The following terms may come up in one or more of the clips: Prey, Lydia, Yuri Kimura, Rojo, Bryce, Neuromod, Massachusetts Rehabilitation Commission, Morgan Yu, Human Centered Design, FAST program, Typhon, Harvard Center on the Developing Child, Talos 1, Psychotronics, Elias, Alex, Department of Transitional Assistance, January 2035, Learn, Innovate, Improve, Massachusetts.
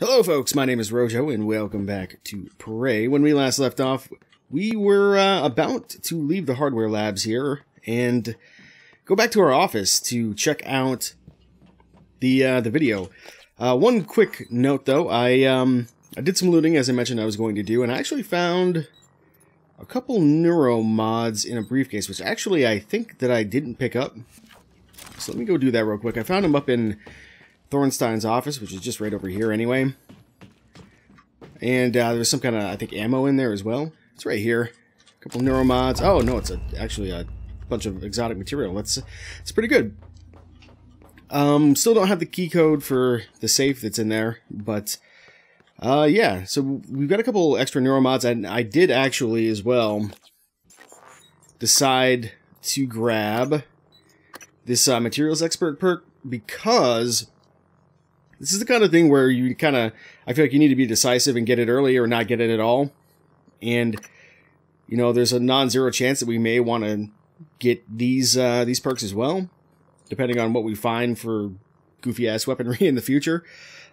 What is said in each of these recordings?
Hello folks, my name is Rojo, and welcome back to Prey. When we last left off, we were about to leave the hardware labs here and go back to our office to check out the video. One quick note though, I did some looting, as I mentioned I was going to do, and I actually found a couple neuromods in a briefcase, which actually I think that I didn't pick up. So let me go do that real quick. I found them up in Thornstein's office, which is just right over here anyway. And there was some kind of, I think, ammo in there as well. It's right here. A couple neuromods. Oh, no, it's actually a bunch of exotic material. It's pretty good. Still don't have the key code for the safe that's in there, but yeah. So we've got a couple extra neuromods, and I did actually as well decide to grab this materials expert perk because this is the kind of thing where you kind of, I feel like you need to be decisive and get it early or not get it at all. And, you know, there's a non-zero chance that we may want to get these perks as well, depending on what we find for goofy-ass weaponry in the future.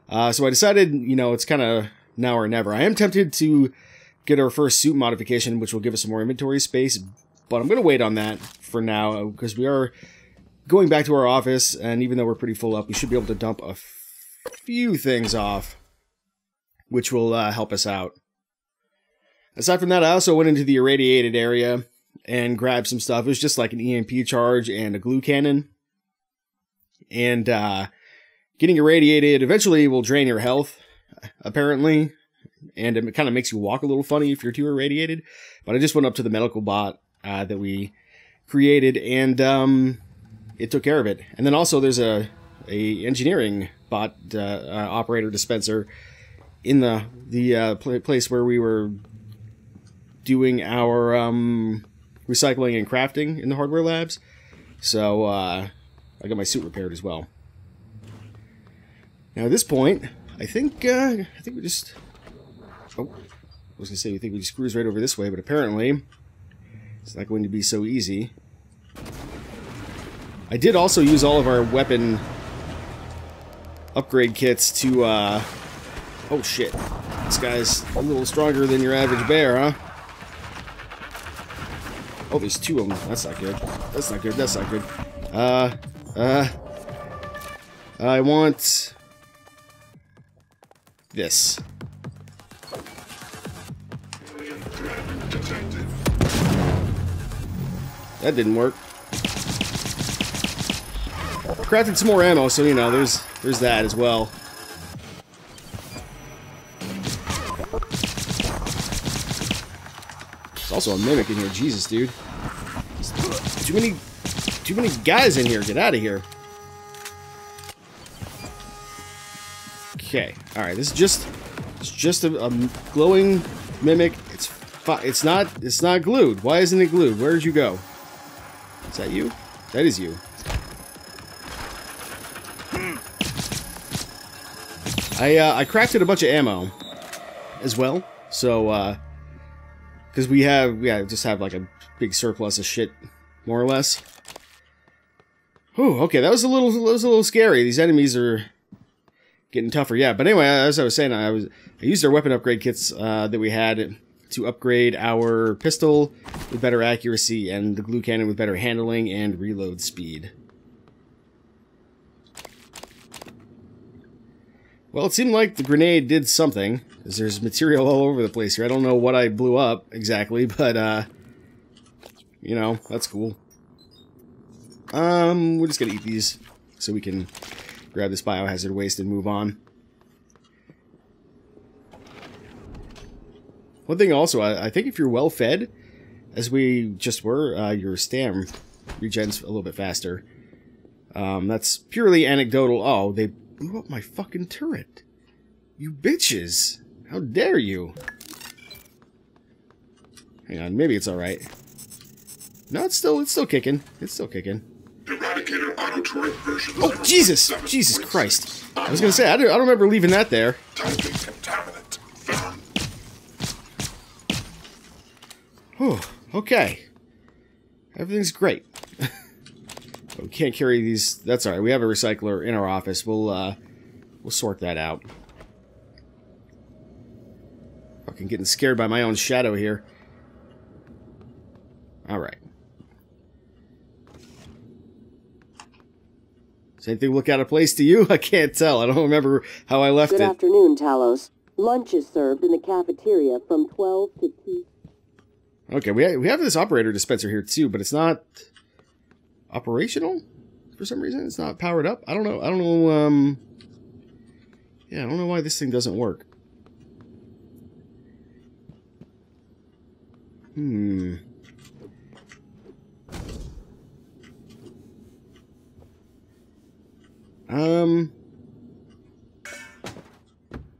So I decided, you know, it's kind of now or never. I am tempted to get our first suit modification, which will give us some more inventory space, but I'm going to wait on that for now because we are going back to our office, and even though we're pretty full up, we should be able to dump a few things off, which will help us out. Aside from that, I also went into the irradiated area and grabbed some stuff. It was just like an EMP charge and a glue cannon. And getting irradiated eventually will drain your health, apparently. And it kind of makes you walk a little funny if you're too irradiated. But I just went up to the medical bot that we created, and it took care of it. And then also there's a engineering bot operator dispenser in the place where we were doing our recycling and crafting in the hardware labs. So I got my suit repaired as well. Now at this point, I think we just, oh, I was gonna say we think we just cruise right over this way, but apparently it's not going to be so easy. I did also use all of our weapon upgrade kits to, oh shit, this guy's a little stronger than your average bear, huh? Oh, there's two of them. That's not good. That's not good. That's not good. I want this. That didn't work. Crafted some more ammo, so you know, there's that as well. There's also a mimic in here, Jesus, dude. There's too many guys in here. Get out of here. Okay, all right. This is just a glowing mimic. It's not glued. Why isn't it glued? Where'd you go? Is that you? That is you. I crafted a bunch of ammo as well, so, because we have, yeah, just have like a big surplus of shit, more or less. Whew, okay, that was a little scary. These enemies are getting tougher, yeah, but anyway, as I was saying, I used our weapon upgrade kits, that we had to upgrade our pistol with better accuracy and the glue cannon with better handling and reload speed. Well, it seemed like the grenade did something, because there's material all over the place here. I don't know what I blew up exactly, but, you know, that's cool. We're just gonna eat these, so we can grab this biohazard waste and move on. One thing also, I think if you're well-fed, as we just were, your stam regens a little bit faster. That's purely anecdotal. Oh, they blew up my fucking turret. You bitches. How dare you? Hang on, maybe it's alright. No, it's still kicking. It's still kicking. Eradicator auto turret version. Oh, Jesus! Jesus Christ. I was gonna say, I don't remember leaving that there. Typing contaminant found. Whew, okay. Everything's great. We can't carry these. That's all right. We have a recycler in our office. We'll sort that out. Fucking getting scared by my own shadow here. Alright. Does anything look out of place to you? I can't tell. I don't remember how I left it. Good afternoon, Talos. Lunch is served in the cafeteria from 12 to 2. Okay, we have this operator dispenser here too, but it's not operational for some reason. It's not powered up. I don't know. Yeah, I don't know why this thing doesn't work.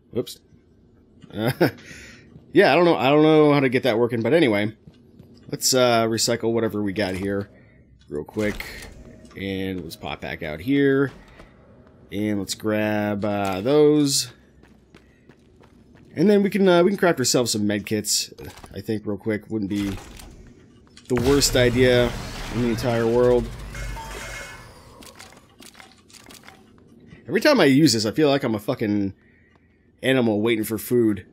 Whoops. Yeah, I don't know how to get that working, but anyway, let's recycle whatever we got here real quick, and let's pop back out here, and let's grab those, and then we can craft ourselves some med kits. I think real quick wouldn't be the worst idea in the entire world. Every time I use this, I feel like I'm a fucking animal waiting for food.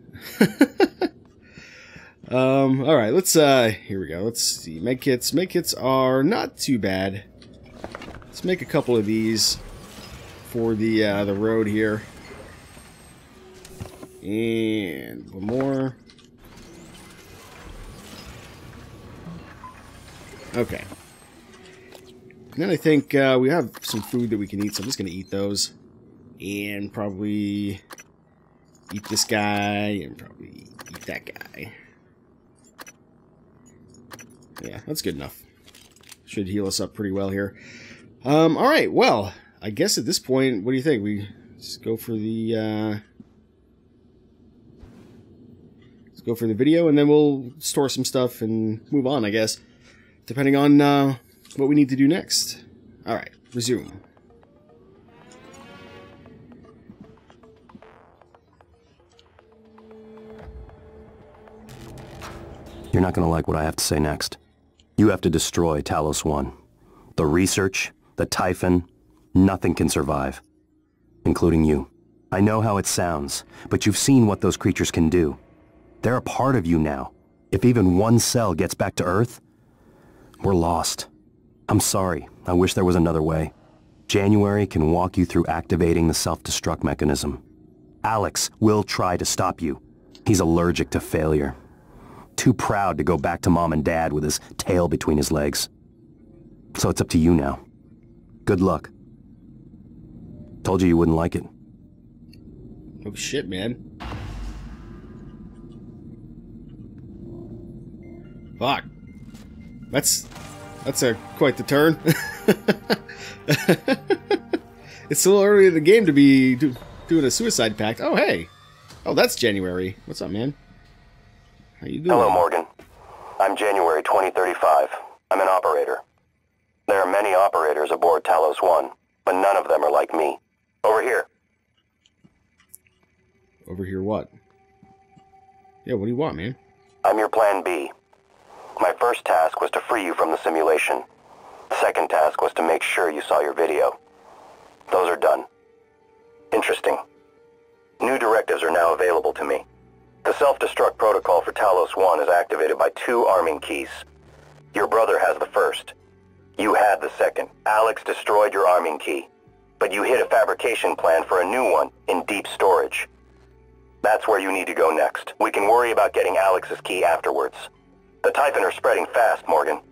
Alright, let's, here we go, let's see, medkits are not too bad. Let's make a couple of these for the road here, and one more. Okay, and then I think, we have some food that we can eat, so I'm just gonna eat those, and probably eat this guy, and probably eat that guy. Yeah, that's good enough. Should heal us up pretty well here. Alright, well, I guess at this point, what do you think? We just go for the, let's go for the video, and then we'll store some stuff and move on, I guess. Depending on, what we need to do next. Alright, resume. You're not going to like what I have to say next. You have to destroy Talos 1. The research, the Typhon, nothing can survive. Including you. I know how it sounds, but you've seen what those creatures can do. They're a part of you now. If even one cell gets back to Earth, we're lost. I'm sorry. I wish there was another way. January can walk you through activating the self-destruct mechanism. Alex will try to stop you. He's allergic to failure. Too proud to go back to Mom and Dad with his tail between his legs. So it's up to you now. Good luck. Told you you wouldn't like it. Oh shit, man. Fuck. That's quite the turn. It's still early in the game to be doing a suicide pact. Oh hey. Oh, that's January. What's up, man? Hello, Morgan. I'm January 2035. I'm an operator. There are many operators aboard Talos 1, but none of them are like me. Over here. Over here what? Yeah, what do you want, man? I'm your plan B. My first task was to free you from the simulation. The second task was to make sure you saw your video. Those are done. Interesting. New directives are now available to me. The self-destruct protocol for Talos 1 is activated by 2 arming keys. Your brother has the first. You had the second. Alex destroyed your arming key, but you hid a fabrication plan for a new one in deep storage. That's where you need to go next. We can worry about getting Alex's key afterwards. The Typhon are spreading fast, Morgan.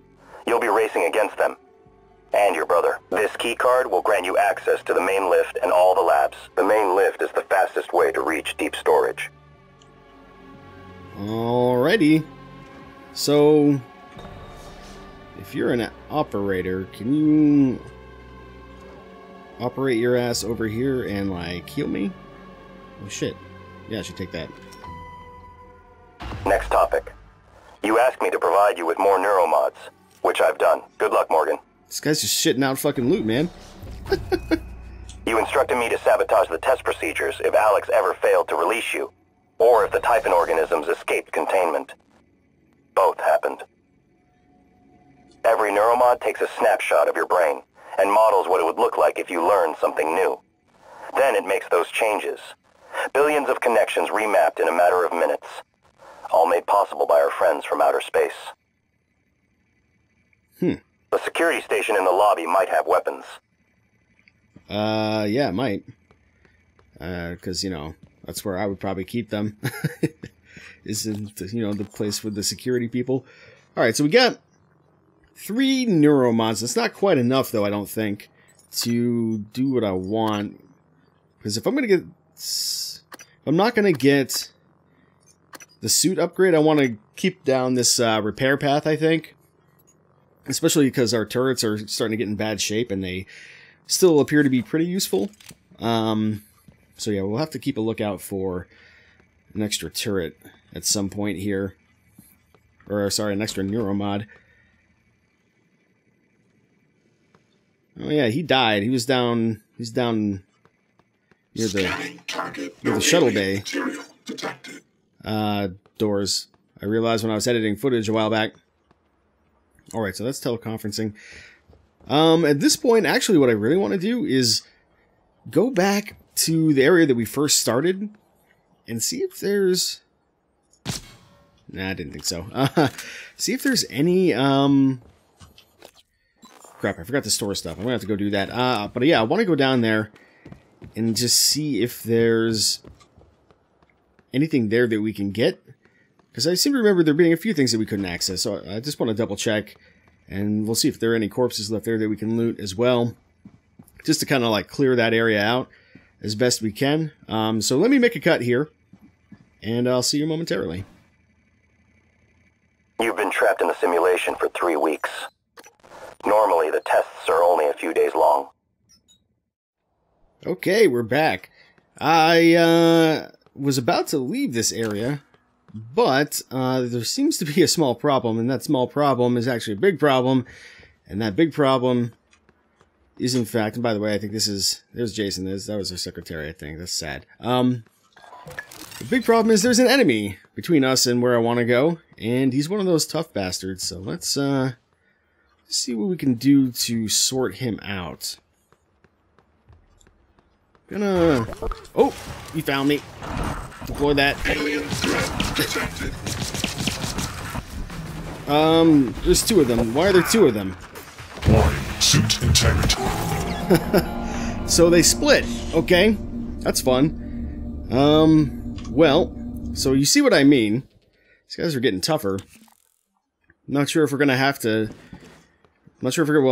You'll be racing against them. And your brother. This key card will grant you access to the main lift and all the labs. The main lift is the fastest way to reach deep storage. Alrighty, so if you're an operator, can you operate your ass over here and like heal me? Oh shit, yeah, I should take that. Next topic. You asked me to provide you with more neuromods, which I've done. Good luck, Morgan. This guy's just shitting out fucking loot, man. You instructed me to sabotage the test procedures if Alex ever failed to release you, or if the Typhon organisms escaped containment. Both happened. Every neuromod takes a snapshot of your brain, and models what it would look like if you learned something new. Then it makes those changes. Billions of connections remapped in a matter of minutes. all made possible by our friends from outer space. The security station in the lobby might have weapons. Yeah, it might. Because, you know, that's where I would probably keep them. Isn't, you know, the place with the security people. Alright, so we got 3 Neuromods. It's not quite enough, though, I don't think, to do what I want. Because if I'm going to get... I'm not going to get the suit upgrade. I want to keep down this repair path, I think. Especially because our turrets are starting to get in bad shape, and they still appear to be pretty useful. So yeah, we'll have to keep a lookout for an extra turret at some point here. Or, sorry, an extra Neuromod. Oh yeah, he died. He was down... He's down... Near the, shuttle bay doors. I realized when I was editing footage a while back. Alright, so that's teleconferencing. At this point, actually what I really want to do is go back to the area that we first started and see if there's... Nah, I didn't think so. See if there's any... Crap, I forgot to store stuff. I'm going to have to go do that. But yeah, I want to go down there and just see if there's anything there that we can get. Because I seem to remember there being a few things that we couldn't access. So I just want to double check. And we'll see if there are any corpses left there that we can loot as well. Just to kind of like clear that area out as best we can. So let me make a cut here. And I'll see you momentarily. You've been trapped in a simulation for 3 weeks. Normally the tests are only a few days long. Okay, we're back. I was about to leave this area, but there seems to be a small problem, and that small problem is actually a big problem, and that big problem is, in fact, and by the way, I think this is, there's Jason, that was her secretary, I think, that's sad. The big problem is there's an enemy between us and where I want to go, and he's one of those tough bastards, so let's see what we can do to sort him out. Gonna... Oh! He found me. Deploy that. Alien threat detected. There's 2 of them. Why are there 2 of them? Warning. Suit integrity. So they split. Okay. That's fun. Well, so you see what I mean. These guys are getting tougher. Not sure if we're gonna have to... I'm not sure if we're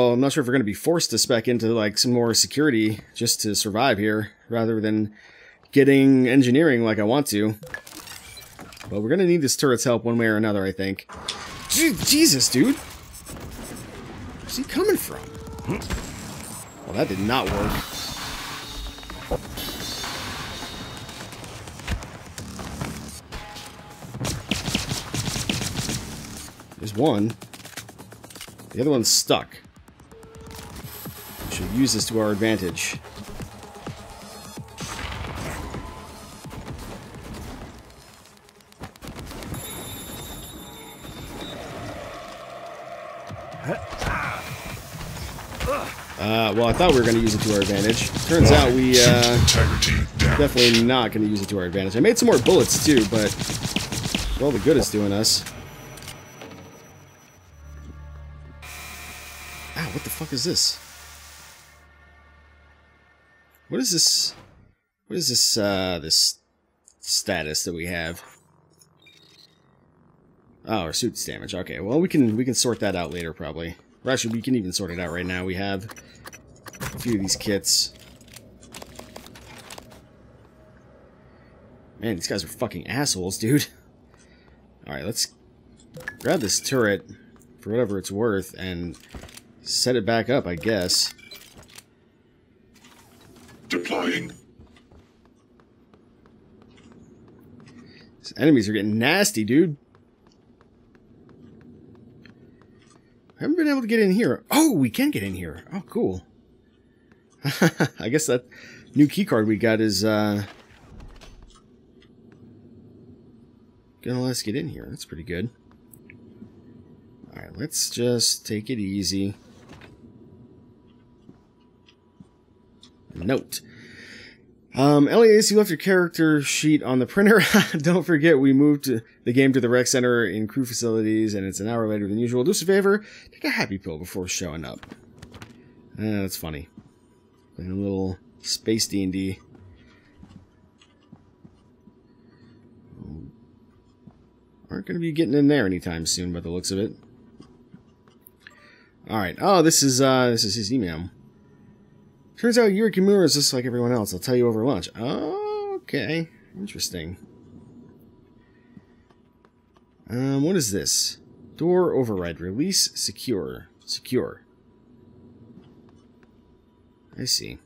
going to be forced to spec into like some more security just to survive here, rather than getting engineering like I want to. But we're going to need this turret's help one way or another, I think. Jesus, dude! Where's he coming from? Well, that did not work. There's one. The other one's stuck. We should use this to our advantage. Well, I thought we were going to use it to our advantage. Turns out we, definitely not going to use it to our advantage. I made some more bullets, too, but... Well, the good is doing us. What the fuck is this? What is this? What is this, this status that we have? Oh, our suit's damaged. Okay, well, we can sort that out later, probably. Or actually, we can even sort it out right now. We have a few of these kits. Man, these guys are fucking assholes, dude. Alright, let's grab this turret for whatever it's worth, and... set it back up, I guess. Deploying. These enemies are getting nasty, dude. I haven't been able to get in here. Oh, we can get in here. Oh, cool. I guess that new keycard we got is, gonna let us get in here. That's pretty good. Alright, let's just take it easy. Note. Elias, you left your character sheet on the printer. Don't forget, we moved the game to the rec center in crew facilities, and it's an hour later than usual. Do us a favor, take a happy pill before showing up. That's funny. Playing a little space D&D. Aren't going to be getting in there anytime soon, by the looks of it. All right. Oh, this is his email. Turns out Yuri Kimura is just like everyone else. I'll tell you over lunch. Oh, okay. Interesting. What is this? Door override. Release secure. Secure. I see.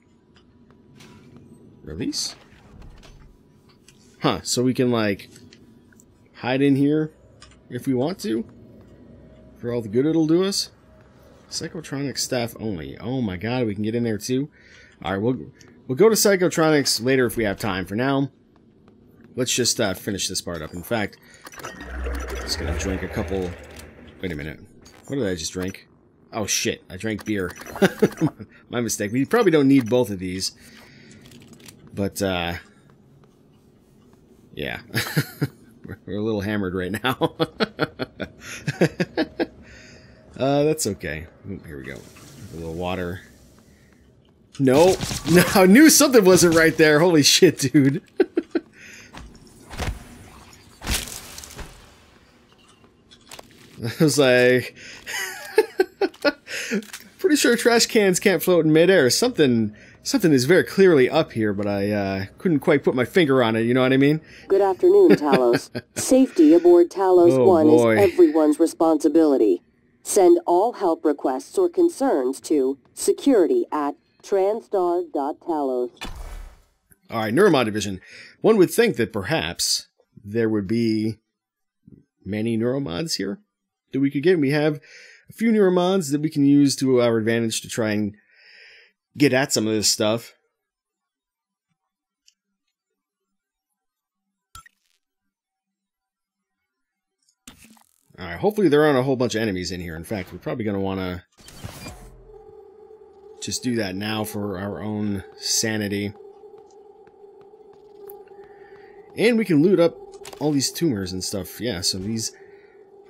Release? Huh. So we can, like, hide in here if we want to? For all the good it'll do us? Psychotronics staff only. Oh my god, we can get in there too? Alright, we'll go to Psychotronics later if we have time. For now, let's just finish this part up. In fact, I'm just gonna drink a couple... Wait a minute. What did I just drink? Oh shit, I drank beer. My mistake. We probably don't need both of these. But, yeah. We're a little hammered right now. That's okay. Ooh, here we go. A little water. No. No, I knew something wasn't right there. Holy shit, dude. I was like... Pretty sure trash cans can't float in midair. Something is very clearly up here, but I couldn't quite put my finger on it, you know what I mean? Good afternoon, Talos. Safety aboard Talos 1 boy. Is everyone's responsibility. Send all help requests or concerns to security@transtar.talos. All right, Neuromod Division. One would think that perhaps there would be many Neuromods here that we could get. We have a few Neuromods that we can use to our advantage to try and get at some of this stuff. Alright, hopefully there aren't a whole bunch of enemies in here. In fact, we're probably going to want to just do that now for our own sanity. And we can loot up all these tumors and stuff. Yeah, so these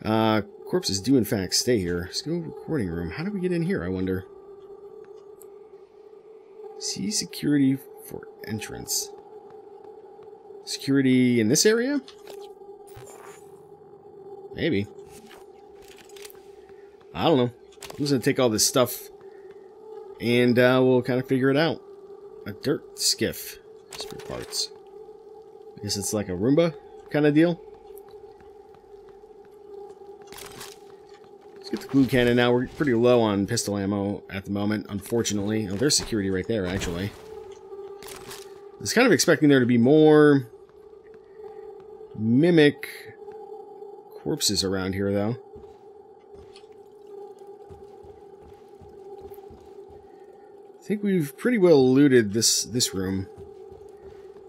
corpses do in fact stay here. Let's go to the recording room. How do we get in here, I wonder? See security for entrance. Security in this area? Maybe. I don't know. I'm just going to take all this stuff and we'll kind of figure it out. A dirt skiff. Spare parts. I guess it's like a Roomba kind of deal. Let's get the glue cannon now. We're pretty low on pistol ammo at the moment, unfortunately. Oh, there's security right there, actually. I was kind of expecting there to be more mimic corpses around here, though. I think we've pretty well looted this room.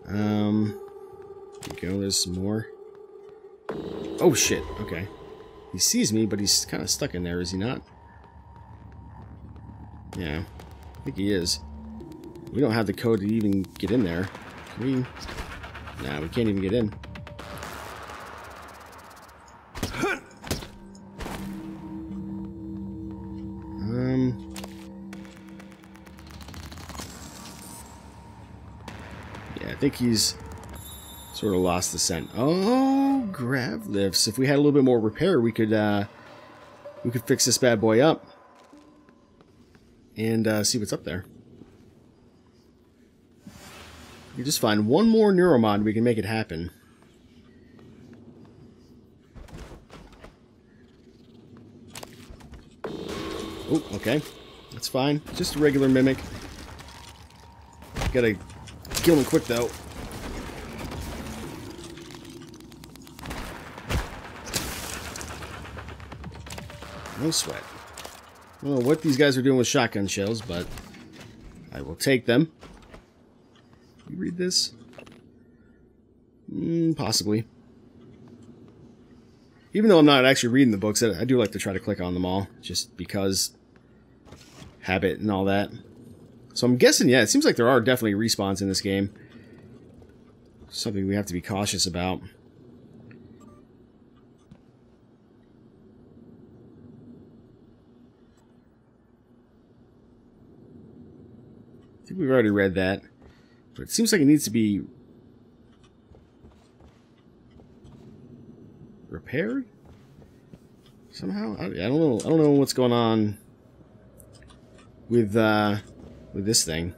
There we go, there's some more. Oh, shit. Okay. He sees me, but he's kind of stuck in there, is he not? Yeah, I think he is. We don't have the code to even get in there. Can we? Nah, we can't even get in. Yeah, I think he's sort of lost the scent. Oh, grav lifts. If we had a little bit more repair, we could fix this bad boy up and see what's up there. You just find one more Neuromod, we can make it happen. Oh, okay, that's fine. Just a regular mimic. Gotta kill him quick though. No sweat. I don't know what these guys are doing with shotgun shells, but I will take them. You read this? Possibly. Even though I'm not actually reading the books, I do like to try to click on them all, just because habit and all that. So I'm guessing, yeah, it seems like there are definitely respawns in this game. something we have to be cautious about. I think we've already read that, but it seems like it needs to be repaired somehow. I don't know. I don't know what's going on with this thing.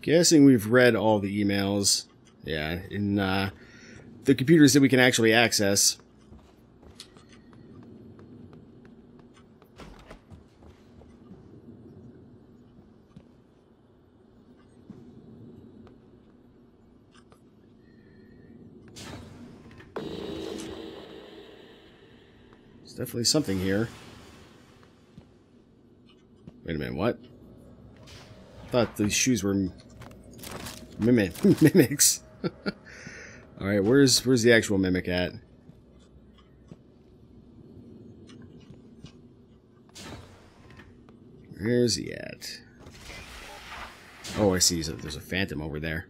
Guessing we've read all the emails, yeah, in the computers that we can actually access. There's definitely something here. Wait a minute, what? I thought these shoes were... Mimics. All right, where's the actual mimic at? Where's he at? Oh, I see. There's a phantom over there.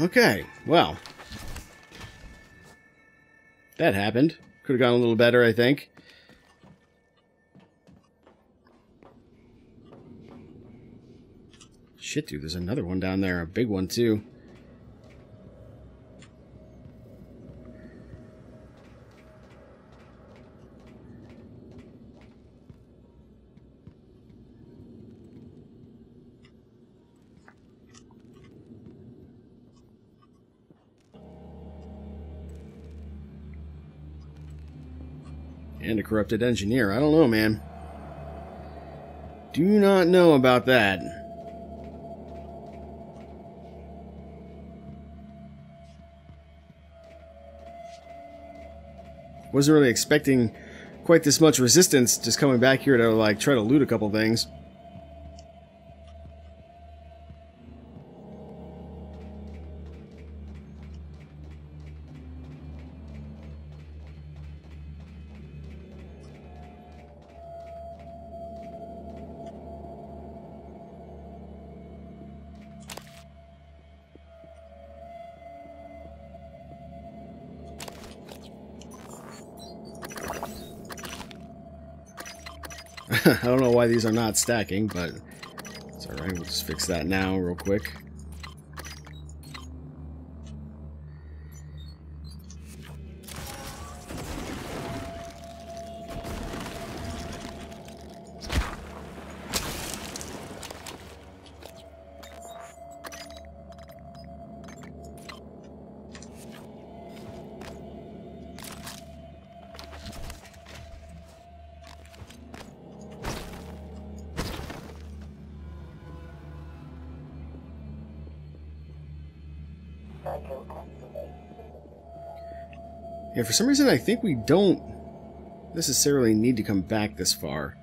Okay, well, that happened. Could have gone a little better, I think. Shit, dude, there's another one down there, a big one, too. And a corrupted engineer. I don't know, man. Do not know about that. Wasn't really expecting quite this much resistance, just coming back here to, like, try to loot a couple things. I don't know why these are not stacking, but it's alright, we'll just fix that now real quick. Yeah, for some reason I think we don't necessarily need to come back this far.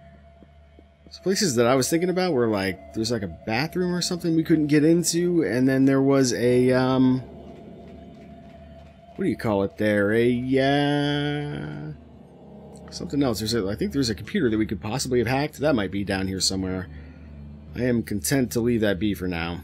So places that I was thinking about were like, there's like a bathroom or something we couldn't get into, and then there was a, what do you call it there? Something else. There's a, I think there's a computer that we could possibly have hacked. That might be down here somewhere. I am content to leave that be for now.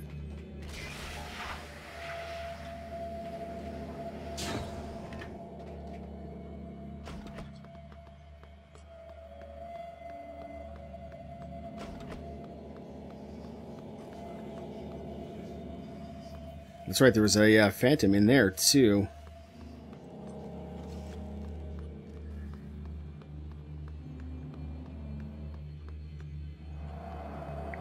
That's right, there was a phantom in there, too.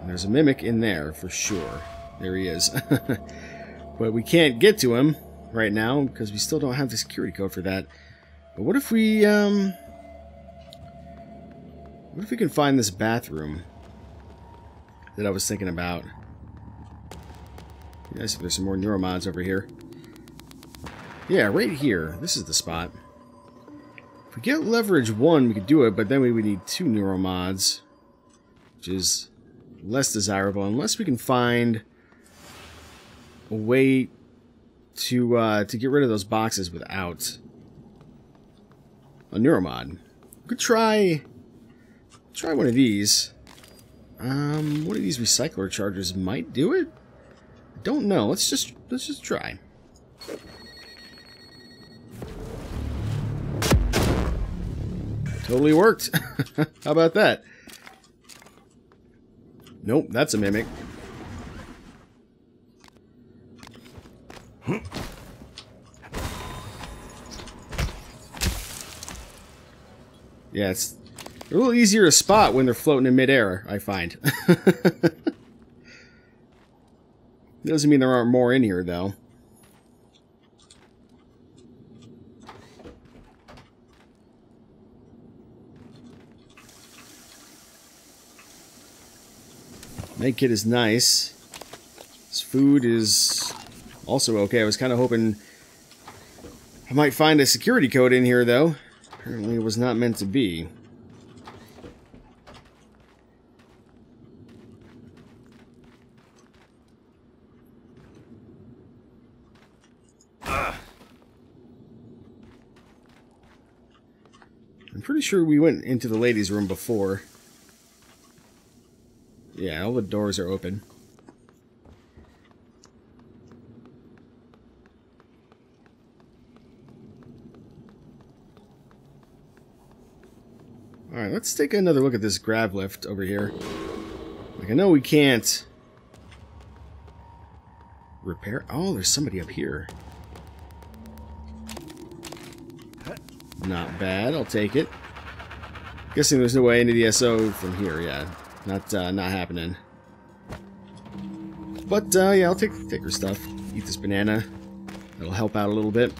And there's a mimic in there, for sure. There he is. But we can't get to him right now because we still don't have the security code for that. But what if we, what if we can find this bathroom that I was thinking about? Yes, there's some more neuromods over here. Yeah, right here. This is the spot. If we get leverage 1, we could do it, but then we would need 2 neuromods, which is less desirable, unless we can find a way to get rid of those boxes without a neuromod. We could try one of these. One of these recycler chargers might do it. I don't know. Let's just try. Totally worked. How about that? Nope, that's a mimic. Yeah, it's a little easier to spot when they're floating in midair, I find. Doesn't mean there aren't more in here, though. Medkit is nice. This food is also okay. I was kind of hoping I might find a security code in here, though. Apparently it was not meant to be. Pretty sure we went into the ladies' room before. Yeah, all the doors are open. Alright, let's take another look at this grab lift over here. Like, I know we can't repair... Oh, there's somebody up here. Not bad. I'll take it. Guessing there's no way into the SO from here. Yeah, not happening. But yeah, I'll take the thicker stuff. Eat this banana. It'll help out a little bit.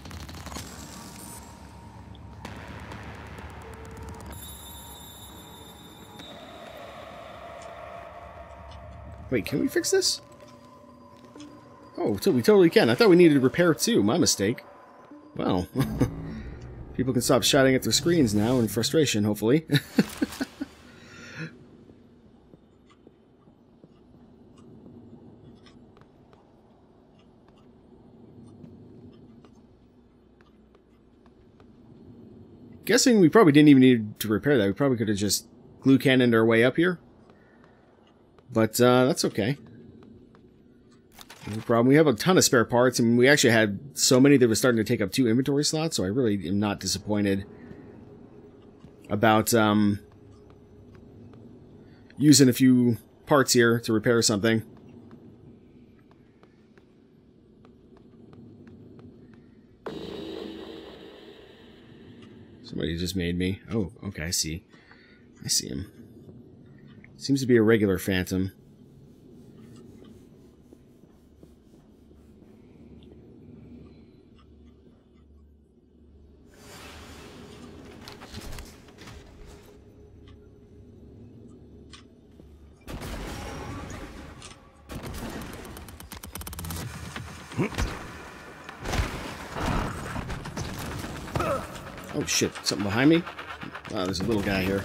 Wait, can we fix this? Oh, we totally can. I thought we needed repair too. My mistake. Wow. People can stop shouting at their screens now in frustration, hopefully. Guessing we probably didn't even need to repair that. We probably could have just glue cannoned our way up here. But that's okay. No problem. We have a ton of spare parts, and we actually had so many that were starting to take up 2 inventory slots, so I really am not disappointed about using a few parts here to repair something. Somebody just made me. Oh, okay, I see. I see him. Seems to be a regular phantom. Oh shit, something behind me? Wow, there's a little guy here.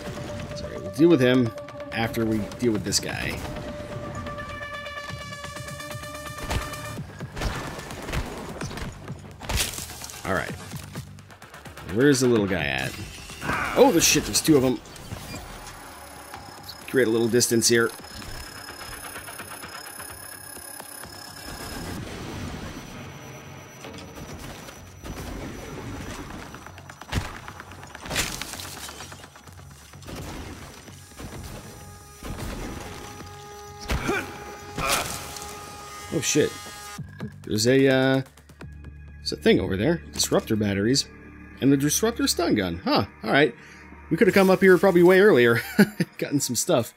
Sorry, we'll deal with him after we deal with this guy. Alright. Where's the little guy at? Oh, the shit, there's 2 of them. Let's create a little distance here. Oh shit, there's a thing over there, disruptor batteries, and the disruptor stun gun, huh, alright, we could have come up here probably way earlier, gotten some stuff.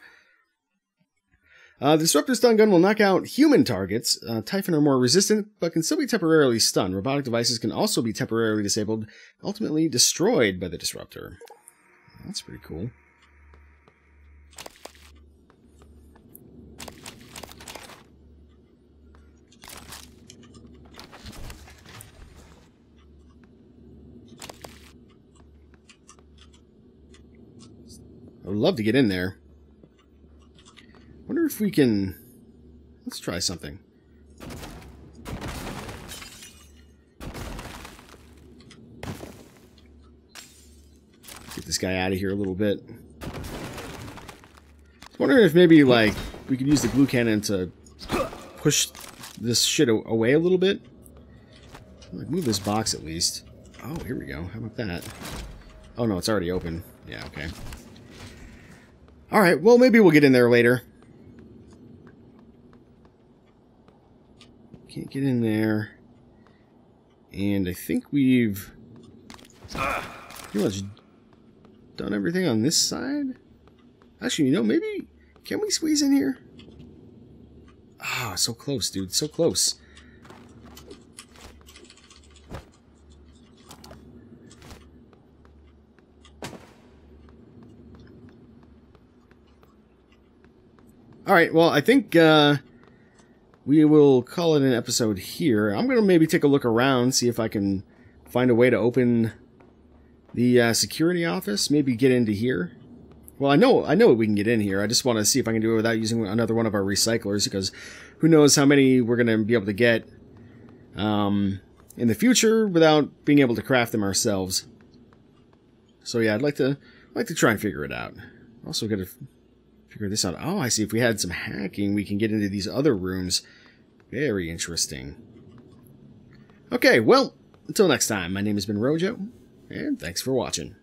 The disruptive stun gun will knock out human targets. Typhon are more resistant, but can still be temporarily stunned. Robotic devices can also be temporarily disabled, ultimately destroyed by the disruptor. That's pretty cool. I would love to get in there. Wonder if we can... Let's try something. Get this guy out of here a little bit. I was wondering if maybe, like, we could use the glue cannon to push this shit away a little bit. Like, move this box at least. Oh, here we go. How about that? Oh, no, it's already open. Yeah, okay. Alright, well, maybe we'll get in there later. Can't get in there. And I think we've pretty much done everything on this side. Actually, you know, maybe... Can we squeeze in here? Ah, so close, dude. So close. Alright, well, I think we will call it an episode here. I'm going to maybe take a look around, see if I can find a way to open the security office. Maybe get into here. Well, I know we can get in here. I just want to see if I can do it without using another one of our recyclers, because who knows how many we're going to be able to get in the future without being able to craft them ourselves. So yeah, I'd like to try and figure it out. Also got to... figure this out. Oh, I see. If we had some hacking, we can get into these other rooms. Very interesting. Okay, well, until next time, my name has been Rojo, and thanks for watching.